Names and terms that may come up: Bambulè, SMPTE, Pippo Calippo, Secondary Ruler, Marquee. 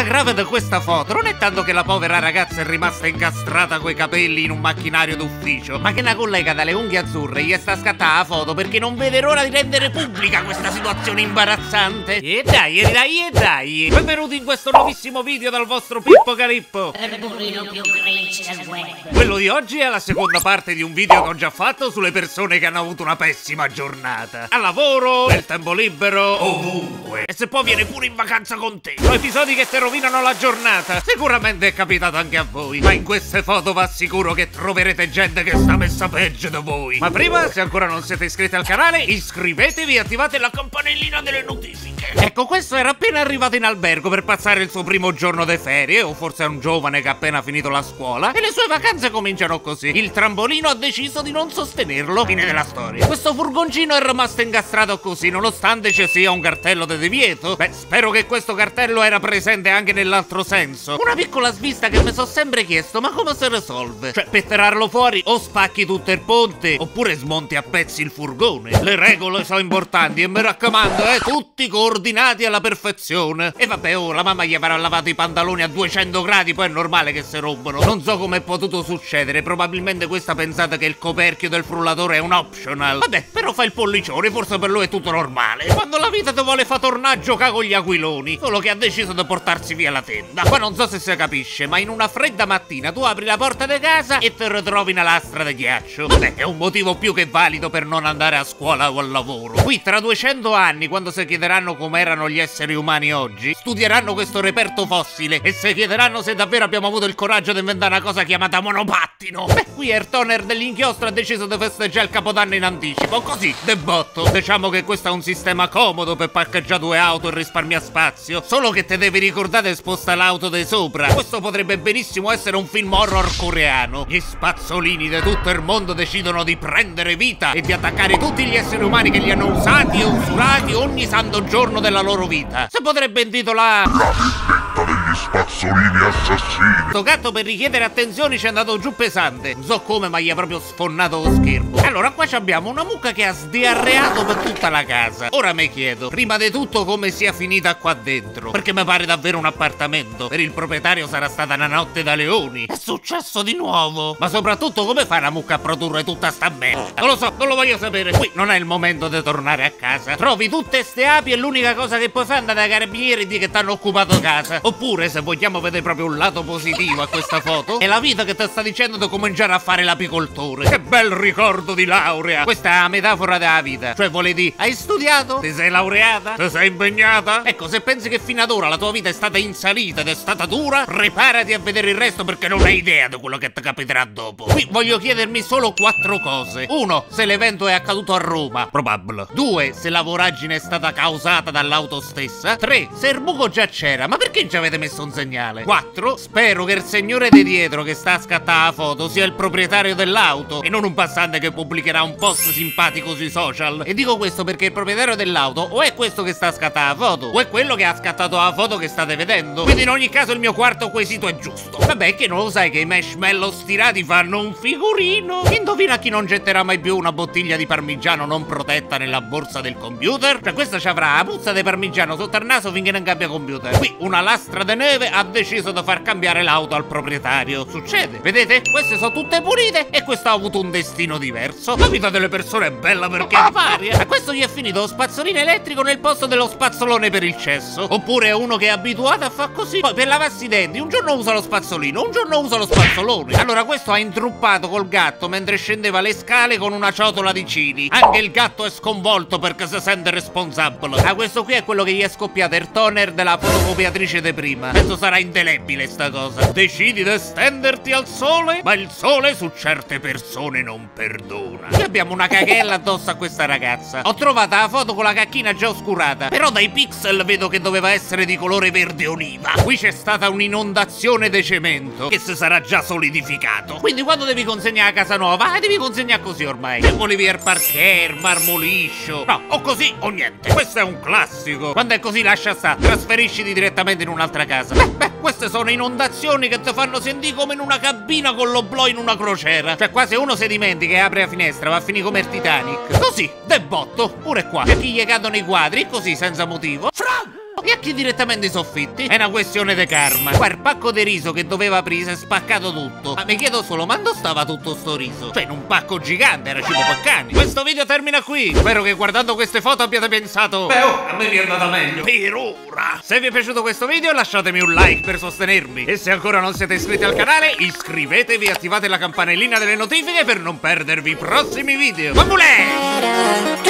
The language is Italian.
cosa grave da questa foto non è tanto che la povera ragazza è rimasta incastrata coi capelli in un macchinario d'ufficio, ma che una collega dalle unghie azzurre gli è sta scattata la foto perché non vede l'ora di rendere pubblica questa situazione imbarazzante. E dai, benvenuti in questo nuovissimo video dal vostro Pippo Calippo, il burrino più cringe del web. Quello di oggi è la seconda parte di un video che ho già fatto sulle persone che hanno avuto una pessima giornata al lavoro, nel tempo libero, ovunque, e se poi viene pure in vacanza con te. Sono episodi che ti rovinano la giornata. Sicuramente è capitato anche a voi, ma in queste foto vi assicuro che troverete gente che sta messa peggio di voi. Ma prima, se ancora non siete iscritti al canale, iscrivetevi e attivate la campanellina delle notifiche. Ecco, questo era appena arrivato in albergo per passare il suo primo giorno di ferie, o forse è un giovane che ha appena finito la scuola e le sue vacanze cominciano così. Il trampolino ha deciso di non sostenerlo. Fine della storia. Questo furgoncino è rimasto incastrato così nonostante ci sia un cartello di divieto. Beh, spero che questo cartello era presente anche nell'altro senso. Una piccola svista che mi sono sempre chiesto: ma come si risolve? Cioè, per tirarlo fuori o spacchi tutto il ponte oppure smonti a pezzi il furgone. Le regole sono importanti e mi raccomando, tutti coordinati alla perfezione. E vabbè, oh, la mamma gli avrà lavato i pantaloni a 200 gradi, poi è normale che se robbano. Non so come è potuto succedere, probabilmente questa pensata che il coperchio del frullatore è un optional. Vabbè, però fa il pollicione, forse per lui è tutto normale. Quando la vita ti vuole fa tornare a giocare con gli aquiloni, solo che ha deciso di portarsi via la tenda. Qua non so se si capisce, ma in una fredda mattina tu apri la porta di casa e ti ritrovi una lastra di ghiaccio. Vabbè, è un motivo più che valido per non andare a scuola o al lavoro. Qui tra 200 anni, quando si chiederanno com'erano gli esseri umani oggi, studieranno questo reperto fossile e si chiederanno se davvero abbiamo avuto il coraggio di inventare una cosa chiamata monopattino. Beh, qui il toner dell'inchiostro ha deciso di festeggiare il capodanno in anticipo, così, de botto. Diciamo che questo è un sistema comodo per parcheggiare due auto e risparmia spazio, solo che te devi ricordare sposta l'auto di sopra. Questo potrebbe benissimo essere un film horror coreano. Gli spazzolini di tutto il mondo decidono di prendere vita e di attaccare tutti gli esseri umani che li hanno usati e usurati ogni santo giorno della loro vita. Si potrebbe intitolare La vendetta degli spazzolini assassini. Sto gatto per richiedere attenzioni ci è andato giù pesante, non so come, ma gli ha proprio sfonnato lo schermo. Allora qua abbiamo una mucca che ha sdiarreato per tutta la casa. Ora mi chiedo prima di tutto come sia finita qua dentro, perché mi pare davvero un appartamento. Per il proprietario sarà stata una notte da leoni. È successo di nuovo. Ma soprattutto come fa la mucca a produrre tutta sta merda? Non lo so, non lo voglio sapere. Qui non è il momento di tornare a casa. Trovi tutte ste api e l'unica cosa che puoi fare è andare ai carabinieri e dire che ti hanno occupato casa. Oppure, se vogliamo vedere proprio un lato positivo a questa foto, è la vita che ti sta dicendo di cominciare a fare l'apicoltore. Che bel ricordo di laurea. Questa è la metafora della vita. Cioè vuole dire: hai studiato? Ti sei laureata? Ti sei impegnata? Ecco, se pensi che fino ad ora la tua vita è stata in salita ed è stata dura, preparati a vedere il resto perché non hai idea di quello che ti capiterà dopo. Qui voglio chiedermi solo 4 cose. 1. Se l'evento è accaduto a Roma. Probabile. 2. Se la voragine è stata causata dall'auto stessa. 3. Se il buco già c'era, ma perché ci avete messo un segnale? 4. Spero che il signore di dietro che sta a scattare la foto sia il proprietario dell'auto e non un passante che pubblicherà un post simpatico sui social. E dico questo perché il proprietario dell'auto o è questo che sta a scattare la foto o è quello che ha scattato la foto che state vedendo. Quindi in ogni caso il mio quarto quesito è giusto. Vabbè, che non lo sai che i marshmallow stirati fanno un figurino? Indovina chi non getterà mai più una bottiglia di parmigiano non protetta nella borsa del computer? Cioè questa ci avrà la puzza di parmigiano sotto il naso finché non cambia computer. Qui una lastra di neve ha deciso di far cambiare l'auto al proprietario. Succede, vedete? Queste sono tutte pulite e questa ha avuto un destino diverso. La vita delle persone è bella perché è varia. A questo gli è finito lo spazzolino elettrico nel posto dello spazzolone per il cesso. Oppure è uno che è abituato a far così. Poi per lavarsi i denti un giorno usa lo spazzolino, un giorno usa lo spazzolone. Allora questo ha intruppato col gatto mentre scendeva le scale con una ciotola di cili. Anche il gatto è sconvolto perché si sente responsabile. Ah, questo qui è quello che gli è scoppiato il toner della fotocopiatrice di prima. Penso sarà indelebile sta cosa. Decidi di stenderti al sole, ma il sole su certe persone non perdona. Qui abbiamo una cachella addosso a questa ragazza. Ho trovato la foto con la cacchina già oscurata, però dai pixel vedo che doveva essere di colore verde oliva. Qui c'è stata un'inondazione di cemento che si sarà già solidificato. Quindi quando devi consegnare a casa nuova, devi consegnare così ormai. Se volevi il parquet, il marmo liscio, no, o così o niente. Questo è un classico. Quando è così lascia sta, trasferisciti direttamente in un'altra casa. Beh, queste sono inondazioni che ti fanno sentire come in una cabina con l'oblò in una crociera. Cioè quasi uno si dimentica e apre la finestra, va a finire come il Titanic. Così, de botto, pure qua. C'è chi gli cadono i quadri, così senza motivo. Fra! Piacchi direttamente i soffitti. È una questione di karma. Quel pacco di riso che doveva aprire si è spaccato tutto. Ma mi chiedo solo, ma dove stava tutto sto riso? Cioè, in un pacco gigante, era cibo paccani. Questo video termina qui. Spero che guardando queste foto abbiate pensato: beh, oh, a me mi è andata meglio per ora. Se vi è piaciuto questo video, lasciatemi un like per sostenermi. E se ancora non siete iscritti al canale, iscrivetevi e attivate la campanellina delle notifiche per non perdervi i prossimi video. Bambulè!